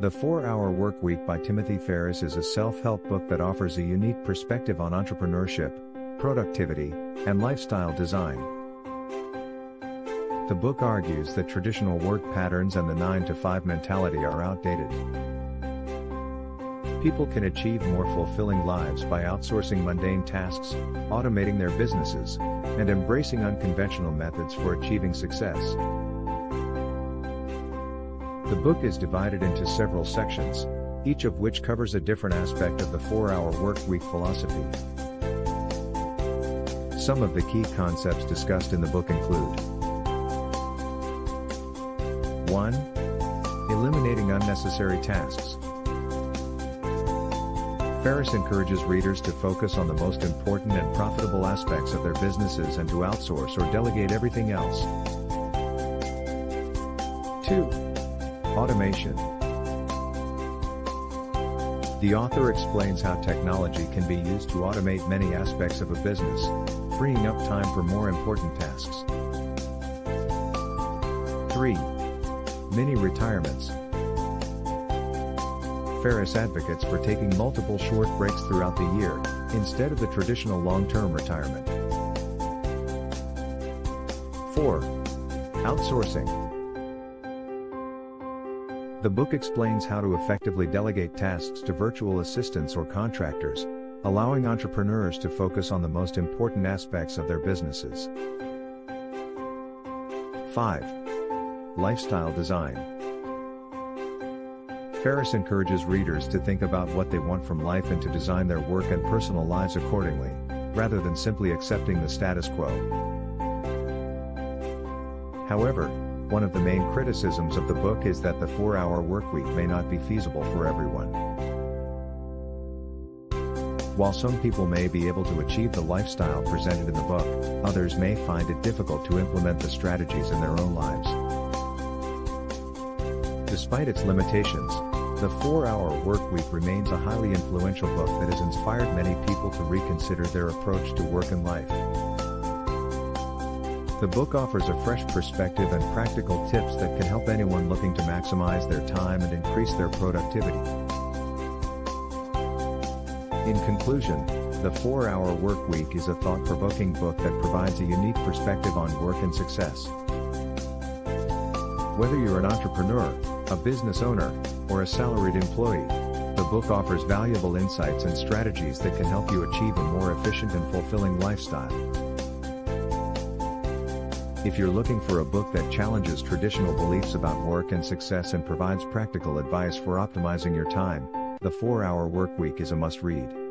The 4-Hour Workweek by Timothy Ferriss is a self-help book that offers a unique perspective on entrepreneurship, productivity, and lifestyle design. The book argues that traditional work patterns and the 9-to-5 mentality are outdated. People can achieve more fulfilling lives by outsourcing mundane tasks, automating their businesses, and embracing unconventional methods for achieving success. The book is divided into several sections, each of which covers a different aspect of the 4-Hour Workweek philosophy. Some of the key concepts discussed in the book include: 1. Eliminating unnecessary tasks. Ferriss encourages readers to focus on the most important and profitable aspects of their businesses and to outsource or delegate everything else. 2. Automation. The author explains how technology can be used to automate many aspects of a business, freeing up time for more important tasks. 3. Mini-retirements. Ferriss advocates for taking multiple short breaks throughout the year, instead of the traditional long-term retirement. 4. Outsourcing. The book explains how to effectively delegate tasks to virtual assistants or contractors, allowing entrepreneurs to focus on the most important aspects of their businesses. 5. Lifestyle design. Ferriss encourages readers to think about what they want from life and to design their work and personal lives accordingly, rather than simply accepting the status quo. However, one of the main criticisms of the book is that the 4-Hour Workweek may not be feasible for everyone. While some people may be able to achieve the lifestyle presented in the book, others may find it difficult to implement the strategies in their own lives. Despite its limitations, the 4-Hour Workweek remains a highly influential book that has inspired many people to reconsider their approach to work and life. The book offers a fresh perspective and practical tips that can help anyone looking to maximize their time and increase their productivity. In conclusion, the 4-Hour Workweek is a thought-provoking book that provides a unique perspective on work and success. Whether you're an entrepreneur, a business owner, or a salaried employee, the book offers valuable insights and strategies that can help you achieve a more efficient and fulfilling lifestyle. If you're looking for a book that challenges traditional beliefs about work and success and provides practical advice for optimizing your time, the 4-Hour Workweek is a must-read.